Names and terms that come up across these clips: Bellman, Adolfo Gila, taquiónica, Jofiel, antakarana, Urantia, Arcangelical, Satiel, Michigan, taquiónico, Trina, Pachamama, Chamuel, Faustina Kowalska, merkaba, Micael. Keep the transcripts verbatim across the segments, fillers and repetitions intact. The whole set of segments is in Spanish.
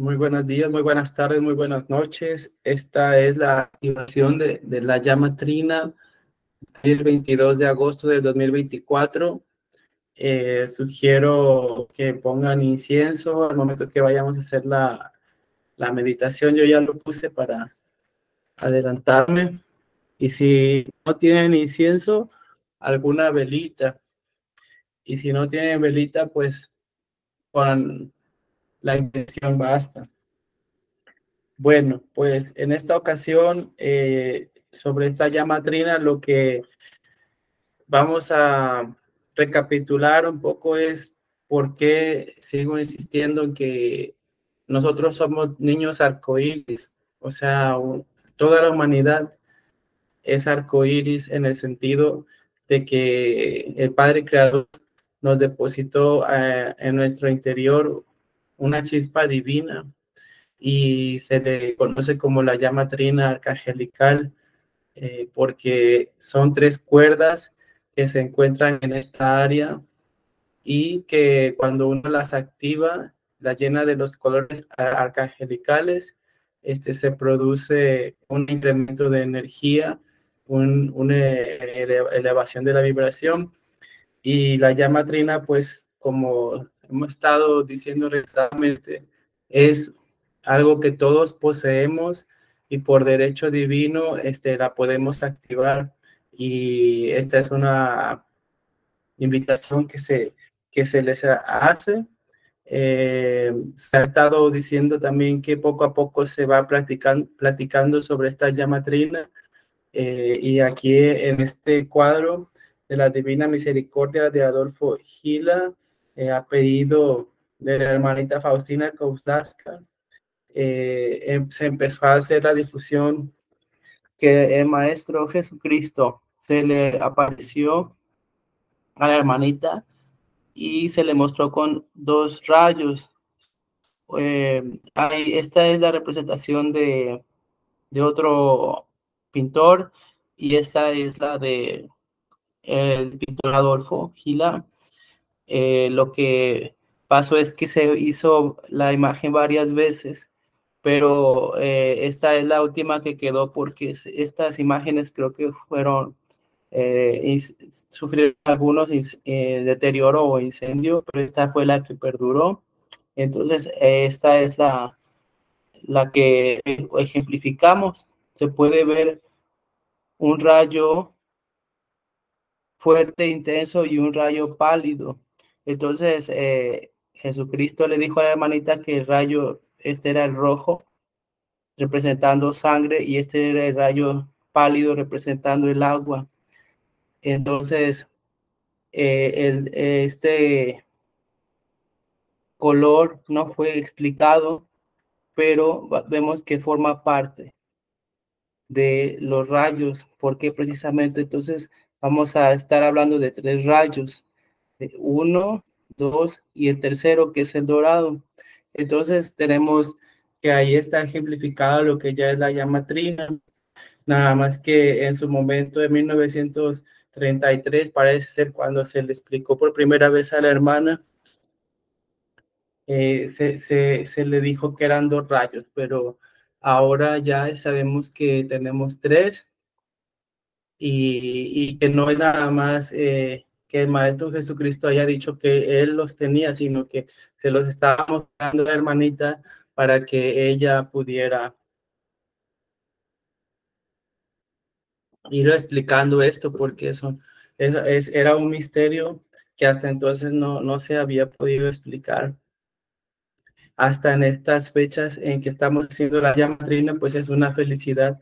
Muy buenos días, muy buenas tardes, muy buenas noches. Esta es la activación de, de la llama trina del veintidós de agosto del dos mil veinticuatro. Eh, sugiero que pongan incienso al momento que vayamos a hacer la, la meditación. Yo ya lo puse para adelantarme. Y si no tienen incienso, alguna velita. Y si no tienen velita, pues con la intención basta. Bueno, pues en esta ocasión, eh, sobre esta llama trina, lo que vamos a recapitular un poco es por qué sigo insistiendo en que nosotros somos niños arcoíris. O sea, toda la humanidad es arcoíris en el sentido de que el Padre Creador nos depositó eh, en nuestro interior una chispa divina y se le conoce como la llama trina arcangelical eh, porque son tres cuerdas que se encuentran en esta área y que cuando uno las activa, las llena de los colores ar arcangelicales, este, se produce un incremento de energía, un, una ele elevación de la vibración. Y la llama trina, pues, como hemos estado diciendo realmente, es algo que todos poseemos y por derecho divino este, la podemos activar. Y esta es una invitación que se, que se les hace. Eh, se ha estado diciendo también que poco a poco se va platicando, platicando sobre esta llama trina. Eh, y aquí en este cuadro de la Divina Misericordia de Adolfo Gila, Eh, a pedido de la hermanita Faustina Kowalska, eh, eh, se empezó a hacer la difusión que el Maestro Jesucristo se le apareció a la hermanita y se le mostró con dos rayos. Eh, hay, esta es la representación de, de otro pintor y esta es la de el pintor Adolfo Gila. Eh, lo que pasó es que se hizo la imagen varias veces, pero eh, esta es la última que quedó porque es, estas imágenes creo que fueron, eh, is, sufrieron algunos is, eh, deterioro o incendio, pero esta fue la que perduró. Entonces eh, esta es la, la que ejemplificamos. Se puede ver un rayo fuerte, intenso y un rayo pálido. Entonces, eh, Jesucristo le dijo a la hermanita que el rayo, este era el rojo, representando sangre, y este era el rayo pálido, representando el agua. Entonces, eh, el, este color no fue explicado, pero vemos que forma parte de los rayos, porque precisamente entonces vamos a estar hablando de tres rayos. Uno, dos y el tercero que es el dorado. Entonces tenemos que ahí está ejemplificado lo que ya es la llama trina. Nada más que en su momento de mil novecientos treinta y tres parece ser cuando se le explicó por primera vez a la hermana. Eh, se, se, se le dijo que eran dos rayos, pero ahora ya sabemos que tenemos tres y, y que no es nada más Eh, que el Maestro Jesucristo haya dicho que Él los tenía, sino que se los estaba mostrando a la hermanita para que ella pudiera ir explicando esto, porque eso, eso es, era un misterio que hasta entonces no, no se había podido explicar. Hasta en estas fechas en que estamos haciendo la llama trina, pues es una felicidad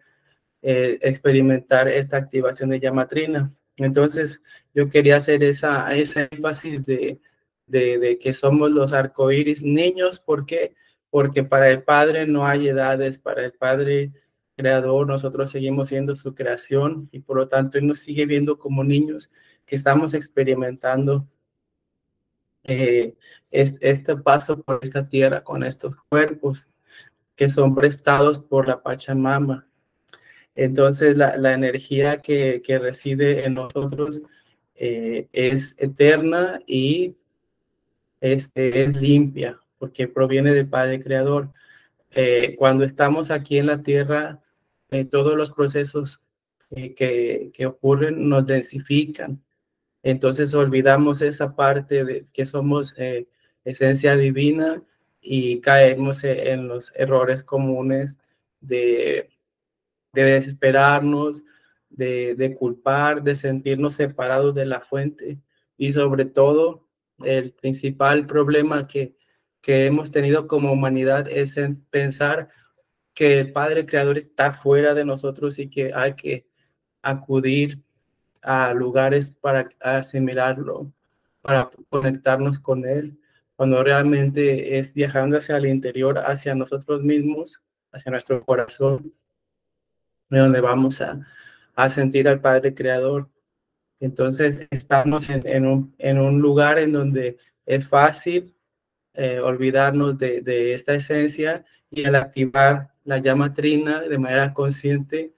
eh, experimentar esta activación de llama trina. Entonces, yo quería hacer esa, ese énfasis de, de, de que somos los arcoíris niños. ¿Por qué? Porque para el Padre no hay edades, para el Padre Creador nosotros seguimos siendo su creación y por lo tanto Él nos sigue viendo como niños que estamos experimentando eh, es, este paso por esta tierra con estos cuerpos que son prestados por la Pachamama. Entonces, la, la energía que, que reside en nosotros eh, es eterna y es, es limpia, porque proviene del Padre Creador. eh, cuando estamos aquí en la Tierra, eh, todos los procesos eh, que, que ocurren nos densifican. Entonces olvidamos esa parte de que somos eh, esencia divina y caemos eh, en los errores comunes de, de desesperarnos, de, de culpar, de sentirnos separados de la fuente. Y sobre todo, el principal problema que, que hemos tenido como humanidad es en pensar que el Padre Creador está fuera de nosotros y que hay que acudir a lugares para asimilarlo, para conectarnos con Él, cuando realmente es viajando hacia el interior, hacia nosotros mismos, hacia nuestro corazón, donde vamos a, a sentir al Padre Creador. Entonces estamos en, en, un, en un lugar en donde es fácil eh, olvidarnos de, de esta esencia, y al activar la llama trina de manera consciente,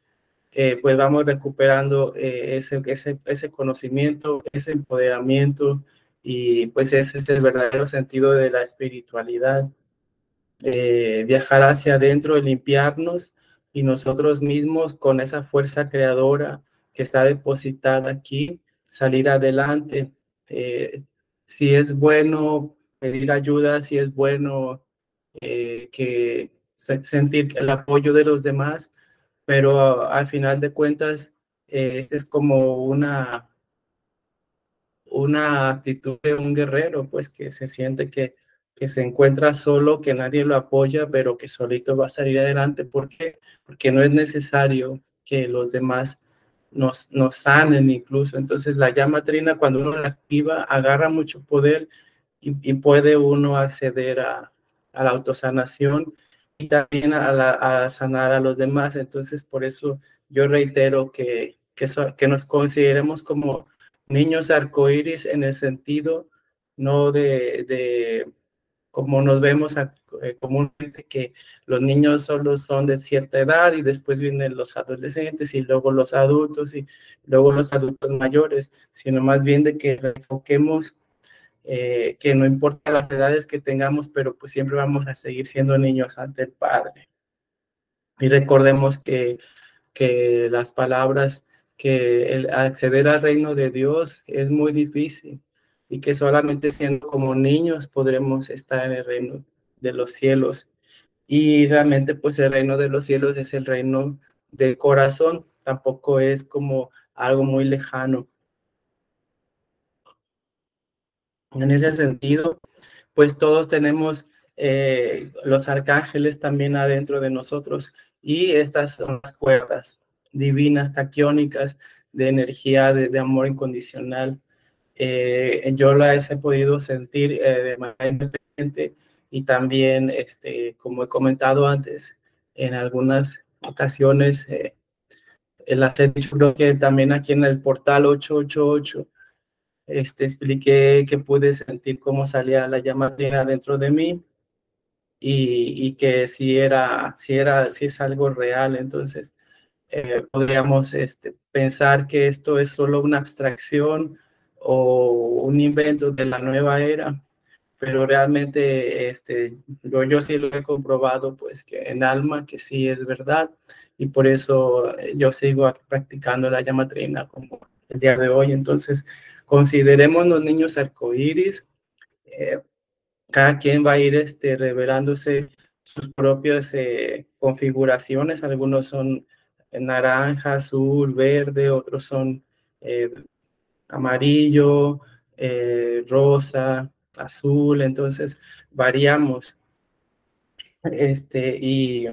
eh, pues vamos recuperando eh, ese, ese, ese conocimiento, ese empoderamiento, y pues ese es el verdadero sentido de la espiritualidad. Eh, viajar hacia adentro, limpiarnos y nosotros mismos con esa fuerza creadora que está depositada aquí, salir adelante. Eh, si es bueno pedir ayuda, si es bueno eh, que se, sentir el apoyo de los demás, pero a, al final de cuentas, eh, este es como una, una actitud de un guerrero, pues que se siente que, que se encuentra solo, que nadie lo apoya, pero que solito va a salir adelante. ¿Por qué? Porque no es necesario que los demás Nos, nos sanen incluso. Entonces la llama trina, cuando uno la activa, agarra mucho poder y, y puede uno acceder a, a la autosanación y también a, la, a sanar a los demás. Entonces por eso yo reitero que, que, so, que nos consideremos como niños arcoíris, en el sentido no de, de como nos vemos comúnmente, que los niños solo son de cierta edad y después vienen los adolescentes y luego los adultos y luego los adultos mayores, sino más bien de que enfoquemos eh, que no importa las edades que tengamos, pero pues siempre vamos a seguir siendo niños ante el Padre. Y recordemos que, que las palabras, que el acceder al reino de Dios es muy difícil, y que solamente siendo como niños podremos estar en el reino de los cielos. Y realmente pues el reino de los cielos es el reino del corazón, tampoco es como algo muy lejano. En ese sentido, pues todos tenemos eh, los arcángeles también adentro de nosotros, y estas son las cuerdas divinas, taquiónicas, de energía, de, de amor incondicional. Eh, yo las he podido sentir eh, de manera independiente, y también, este, como he comentado antes, en algunas ocasiones eh, las he dicho, creo que también aquí en el portal ocho ocho ocho este, expliqué que pude sentir cómo salía la llama trina dentro de mí, y, y que si era, si era, si es algo real. Entonces eh, podríamos este, pensar que esto es solo una abstracción o un invento de la nueva era, pero realmente este, yo, yo sí lo he comprobado, pues que en alma que sí es verdad, y por eso yo sigo practicando la llama trina como el día de hoy. Entonces consideremos los niños arcoíris, eh, cada quien va a ir este, revelándose sus propias eh, configuraciones. Algunos son naranja, azul, verde, otros son eh, amarillo, eh, rosa, azul. Entonces variamos. Este, y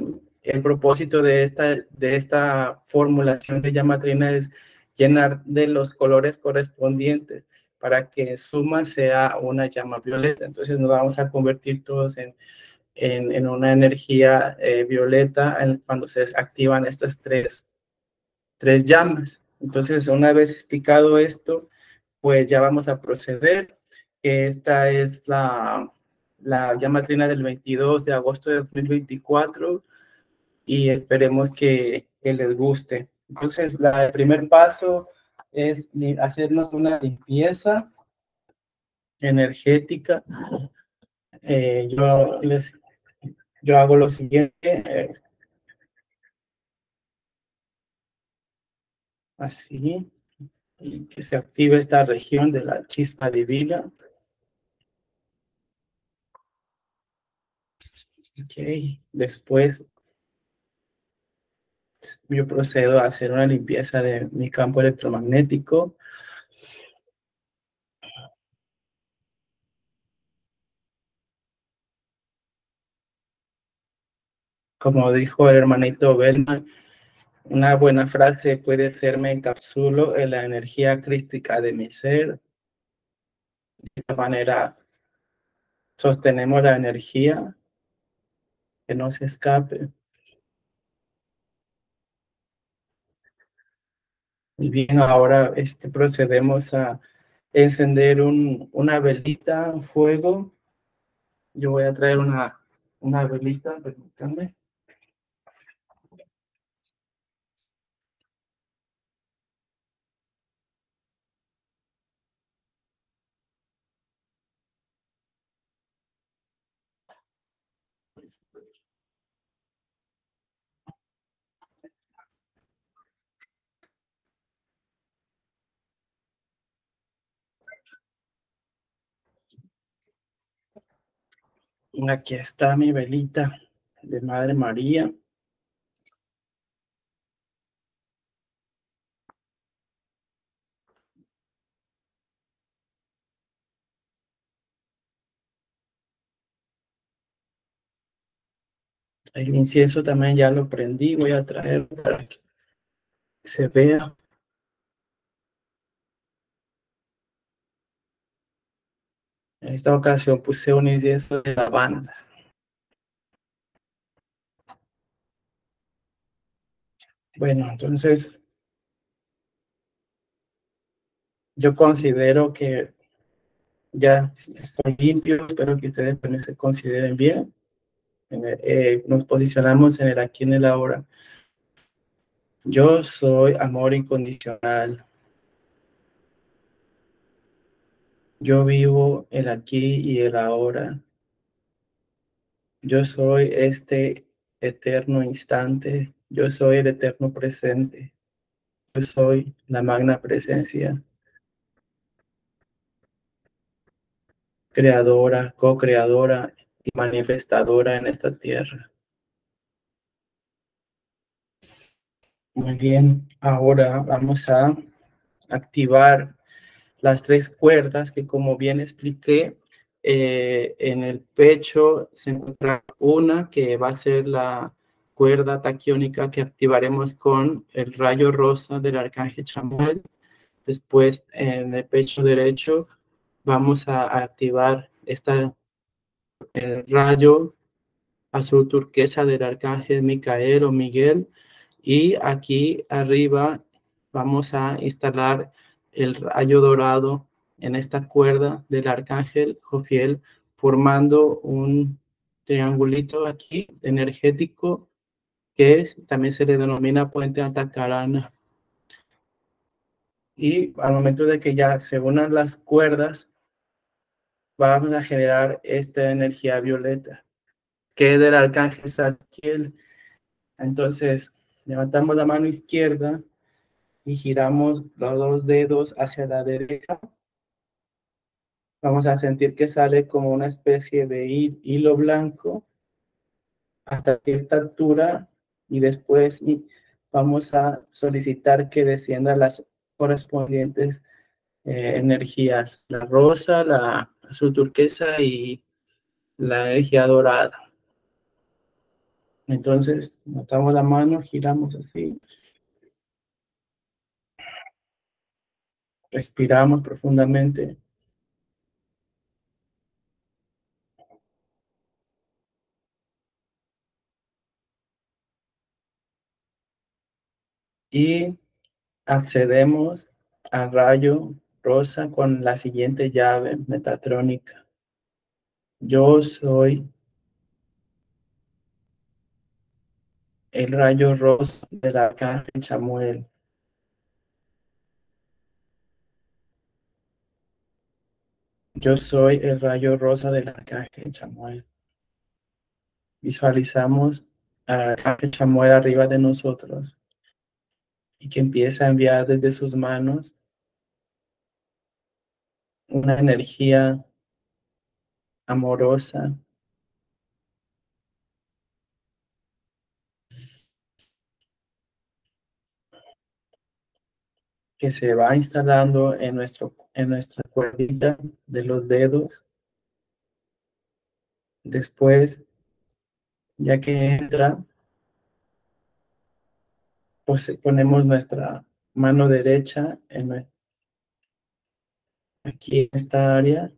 el propósito de esta, de esta formulación de llama trina es llenar de los colores correspondientes para que en suma sea una llama violeta. Entonces nos vamos a convertir todos en, en, en una energía eh, violeta en, cuando se activan estas tres, tres llamas. Entonces, una vez explicado esto, pues ya vamos a proceder. Esta es la, la llama trina del veintidós de agosto de dos mil veinticuatro, y esperemos que, que les guste. Entonces, la, el primer paso es hacernos una limpieza energética. Eh, yo les, yo hago lo siguiente. Eh, así. Y que se active esta región de la chispa divina. Ok. Después yo procedo a hacer una limpieza de mi campo electromagnético. Como dijo el hermanito Bellman, una buena frase puede ser: me encapsulo en la energía crística de mi ser. De esta manera sostenemos la energía, que no se escape. Muy bien, ahora este, procedemos a encender un, una velita, un fuego. Yo voy a traer una, una velita, permítanme. Aquí está mi velita de Madre María. El incienso también ya lo prendí, voy a traer para que se vea. En esta ocasión puse un incienso de lavanda. Bueno, entonces, yo considero que ya estoy limpio, espero que ustedes también se consideren bien. Eh, nos posicionamos en el aquí y en el ahora. Yo soy amor incondicional. Yo vivo el aquí y el ahora. Yo soy este eterno instante. Yo soy el eterno presente. Yo soy la magna presencia. Creadora, co-creadora y manifestadora en esta tierra. Muy bien, ahora vamos a activar las tres cuerdas que, como bien expliqué, eh, en el pecho se encuentra una que va a ser la cuerda taquiónica que activaremos con el rayo rosa del arcángel Chamuel. Después, en el pecho derecho, vamos a activar esta, el rayo azul turquesa del arcángel Micael o Miguel. Y aquí arriba vamos a instalar el rayo dorado en esta cuerda del arcángel Jofiel, formando un triangulito aquí energético que es, también se le denomina puente antakarana. Y al momento de que ya se unan las cuerdas, vamos a generar esta energía violeta, que es del arcángel Satiel. Entonces, levantamos la mano izquierda y giramos los dos dedos hacia la derecha. Vamos a sentir que sale como una especie de hilo blanco hasta cierta altura y después vamos a solicitar que desciendan las correspondientes eh, energías, la rosa, la azul turquesa y la energía dorada. Entonces, levantamos la mano, giramos así. Respiramos profundamente. Y accedemos al rayo rosa con la siguiente llave metatrónica. Yo soy el rayo rosa del arcángel Chamuel. Yo soy el rayo rosa del arcángel Chamuel. Visualizamos a Chamuel arriba de nosotros y que empieza a enviar desde sus manos una energía amorosa, que se va instalando en, nuestro, en nuestra cuerdita de los dedos. Después, ya que entra, pues ponemos nuestra mano derecha en, aquí en esta área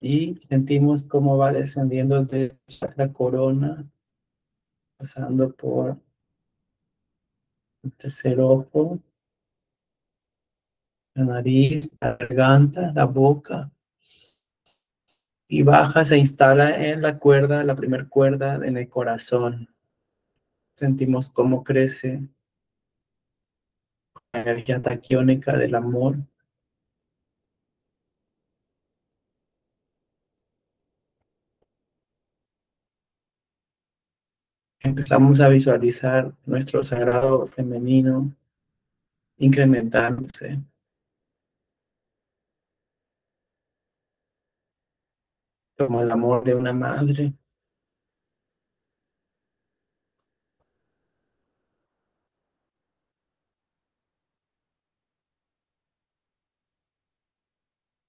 y sentimos cómo va descendiendo de la corona, pasando por el tercer ojo, la nariz, la garganta, la boca, y baja, se instala en la cuerda, la primera cuerda, en el corazón. Sentimos cómo crece la energía taquiónica del amor. Empezamos a visualizar nuestro sagrado femenino incrementándose. Como el amor de una madre.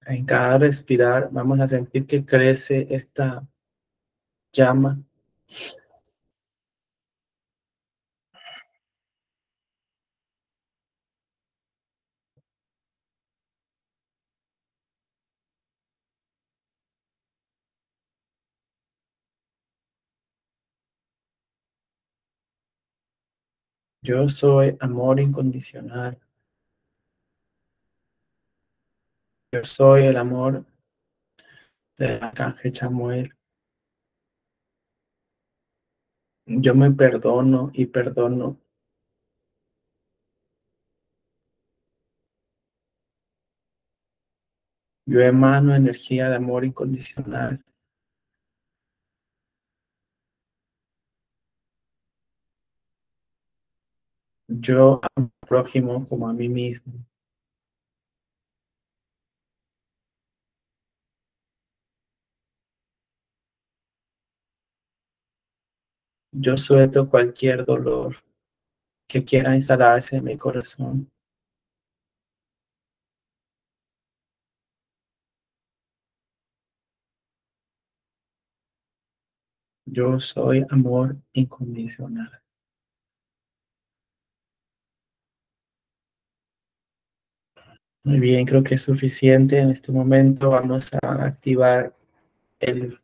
En cada respirar vamos a sentir que crece esta llama. Yo soy amor incondicional. Yo soy el amor del arcángel Chamuel. Yo me perdono y perdono. Yo emano energía de amor incondicional. Yo a mi prójimo como a mí mismo. Yo suelto cualquier dolor que quiera instalarse en mi corazón. Yo soy amor incondicional. Muy bien, creo que es suficiente. En este momento vamos a activar el,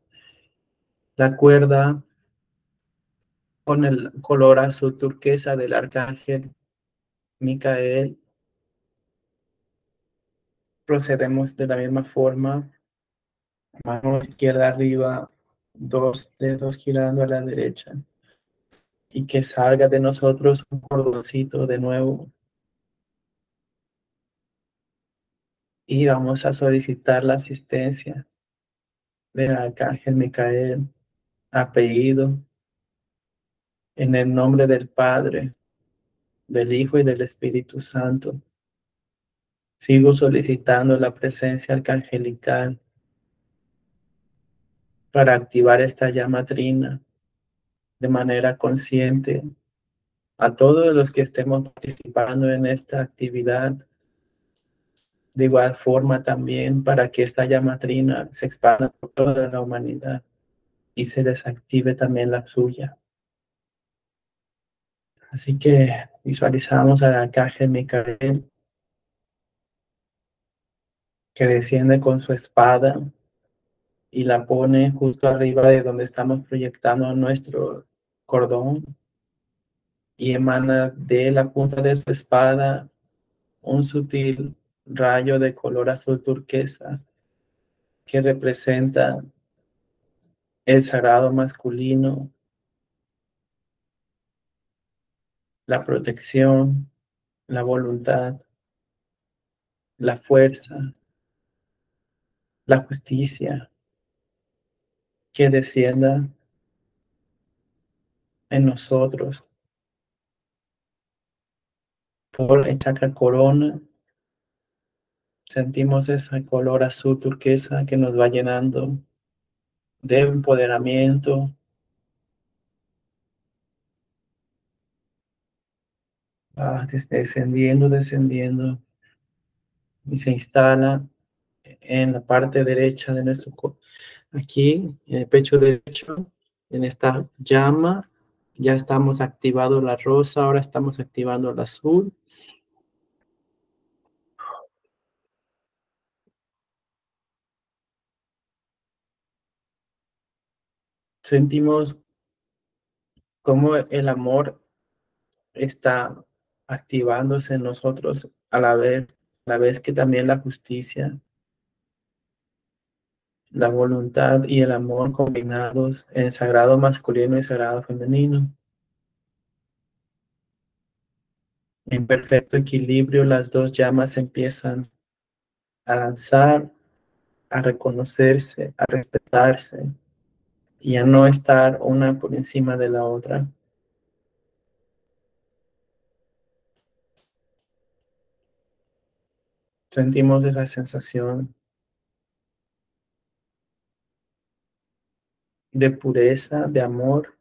la cuerda con el color azul turquesa del arcángel Micael. Procedemos de la misma forma. Mano izquierda arriba, dos dedos girando a la derecha. Y que salga de nosotros un cordoncito de nuevo. Y vamos a solicitar la asistencia del arcángel Micael, apellido, en el nombre del Padre, del Hijo y del Espíritu Santo. Sigo solicitando la presencia arcangelical para activar esta llama trina de manera consciente a todos los que estemos participando en esta actividad. De igual forma también para que esta llama trina se expanda por toda la humanidad y se desactive también la suya. Así que visualizamos al arcángel Micael que desciende con su espada y la pone justo arriba de donde estamos proyectando nuestro cordón y emana de la punta de su espada un sutil rayo de color azul turquesa que representa el sagrado masculino, la protección, la voluntad, la fuerza, la justicia, que descienda en nosotros por el chakra corona. Sentimos ese color azul turquesa que nos va llenando de empoderamiento, va descendiendo, descendiendo y se instala en la parte derecha de nuestro cuerpo, aquí en el pecho derecho, en esta llama. Ya estamos activando la rosa, ahora estamos activando el azul. Sentimos cómo el amor está activándose en nosotros a la vez, a la vez que también la justicia, la voluntad y el amor combinados en el sagrado masculino y el sagrado femenino. En perfecto equilibrio, las dos llamas empiezan a danzar, a reconocerse, a respetarse, y a no estar una por encima de la otra. Sentimos esa sensación de pureza, de amor,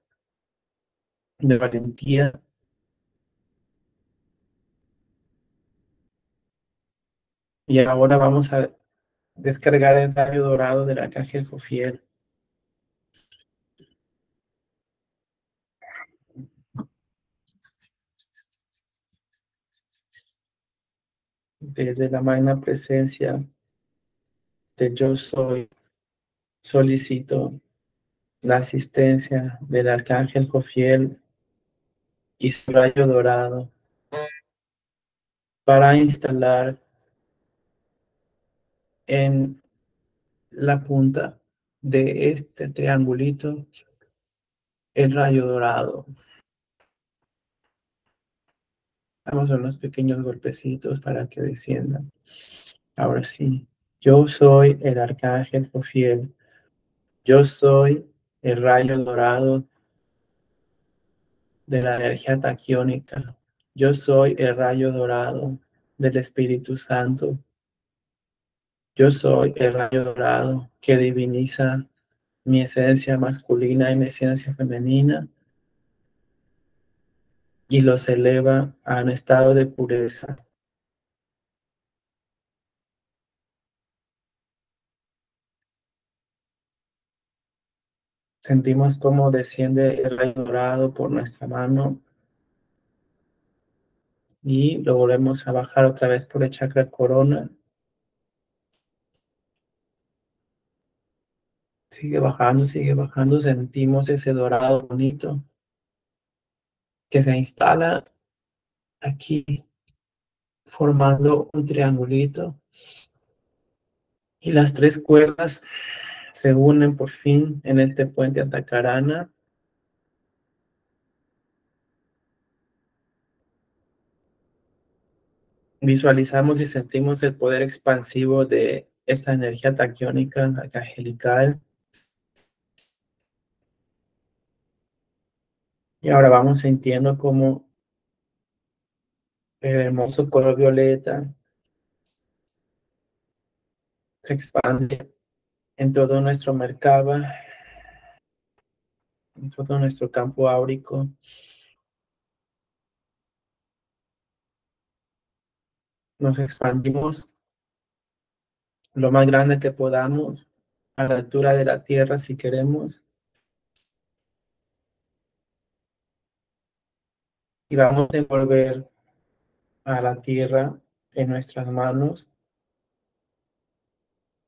de valentía. Y ahora vamos a descargar el rayo dorado de la caja del Jofiel. Desde la magna presencia de yo soy, solicito la asistencia del arcángel Jofiel y su rayo dorado para instalar en la punta de este triangulito el rayo dorado. Damos unos pequeños golpecitos para que desciendan. Ahora sí. Yo soy el arcángel Jofiel. Yo soy el rayo dorado de la energía taquiónica. Yo soy el rayo dorado del Espíritu Santo. Yo soy el rayo dorado que diviniza mi esencia masculina y mi esencia femenina, y los eleva a un estado de pureza. Sentimos cómo desciende el rayo dorado por nuestra mano y lo volvemos a bajar otra vez por el chakra corona. Sigue bajando, sigue bajando. Sentimos ese dorado bonito que se instala aquí formando un triangulito, y las tres cuerdas se unen por fin en este puente antakarana. Visualizamos y sentimos el poder expansivo de esta energía taquiónica angelical. Y ahora vamos sintiendo como el hermoso color violeta se expande en todo nuestro merkaba, en todo nuestro campo áurico. Nos expandimos lo más grande que podamos, a la altura de la tierra si queremos. Y vamos a envolver a la tierra en nuestras manos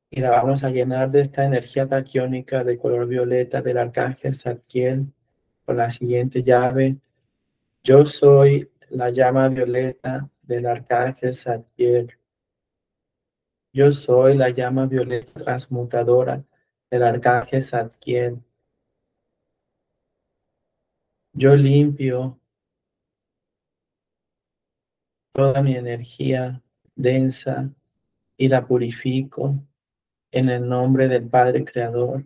y la vamos a llenar de esta energía taquiónica de color violeta del arcángel Satiel con la siguiente llave. Yo soy la llama violeta del arcángel Satiel. Yo soy la llama violeta transmutadora del arcángel Satiel. Yo limpio toda mi energía densa y la purifico en el nombre del Padre Creador,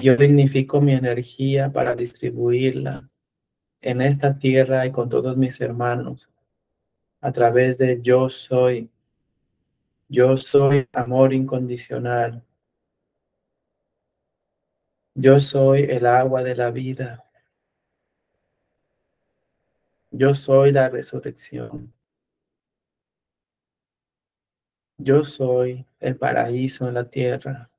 yo dignifico mi energía para distribuirla en esta tierra y con todos mis hermanos a través de yo soy. Yo soy amor incondicional. Yo soy el agua de la vida. Yo soy la resurrección. Yo soy el paraíso en la tierra.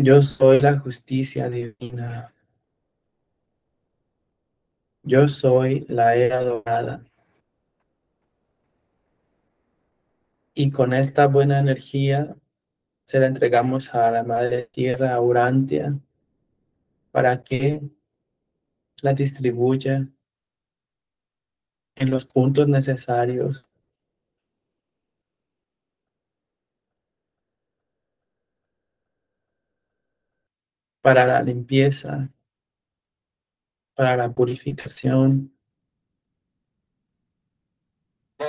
Yo soy la justicia divina. Yo soy la era dorada. Y con esta buena energía se la entregamos a la Madre Tierra, a Urantia, para que la distribuya en los puntos necesarios. Para la limpieza, para la purificación,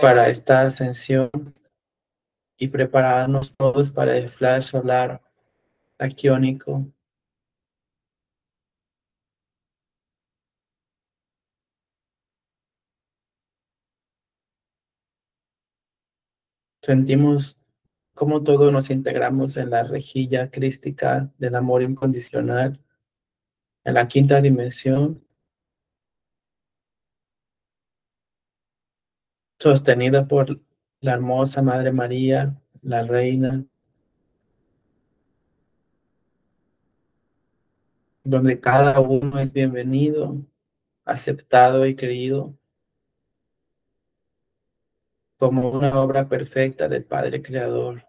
para esta ascensión y prepararnos todos para el flash solar taquiónico. Sentimos cómo todos nos integramos en la rejilla crística del amor incondicional, en la quinta dimensión, sostenida por la hermosa Madre María, la Reina, donde cada uno es bienvenido, aceptado y querido, como una obra perfecta del Padre Creador.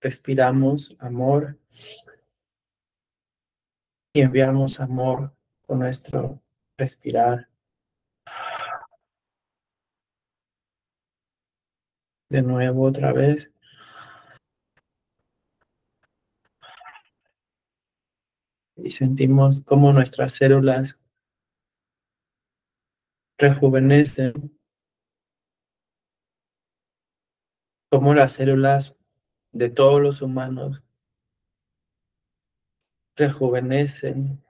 Respiramos amor y enviamos amor con nuestro respirar. De nuevo, otra vez. Y sentimos cómo nuestras células rejuvenecen, cómo las células de todos los humanos rejuvenecen,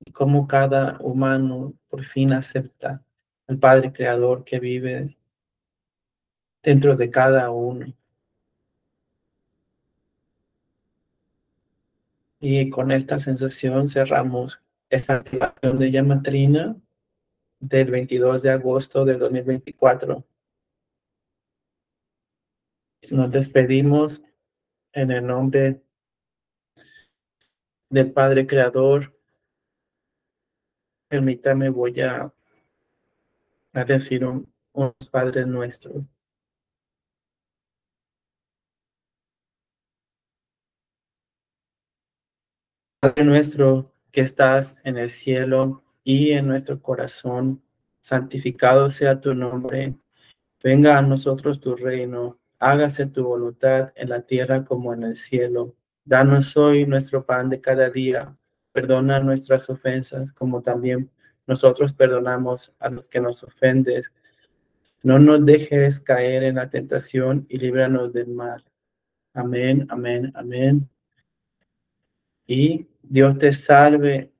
y cómo cada humano por fin acepta al Padre Creador que vive dentro de cada uno. Y con esta sensación cerramos esta activación de llamatrina del veintidós de agosto de dos mil veinticuatro. Nos despedimos en el nombre del Padre Creador. Permítame, voy a, a decir un, unos Padres Nuestros. Padre nuestro que estás en el cielo y en nuestro corazón, santificado sea tu nombre. Venga a nosotros tu reino, hágase tu voluntad en la tierra como en el cielo. Danos hoy nuestro pan de cada día. Perdona nuestras ofensas como también nosotros perdonamos a los que nos ofenden. No nos dejes caer en la tentación y líbranos del mal. Amén, amén, amén. Y Dios te salve,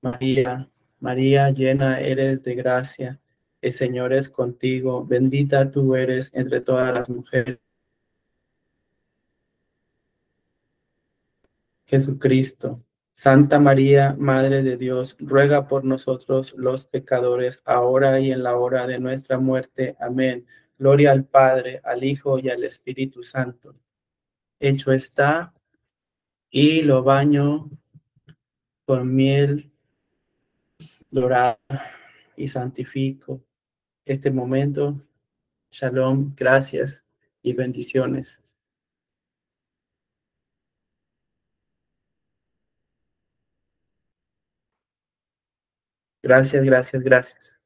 María, María llena eres de gracia, el Señor es contigo, bendita tú eres entre todas las mujeres. Jesucristo, Santa María, Madre de Dios, ruega por nosotros los pecadores, ahora y en la hora de nuestra muerte. Amén. Gloria al Padre, al Hijo y al Espíritu Santo. Hecho está, y lo baño con miel dorada y santifico este momento. Shalom, gracias y bendiciones. Gracias, gracias, gracias.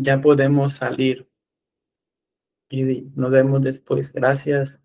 ya podemos salir y nos vemos después. Gracias.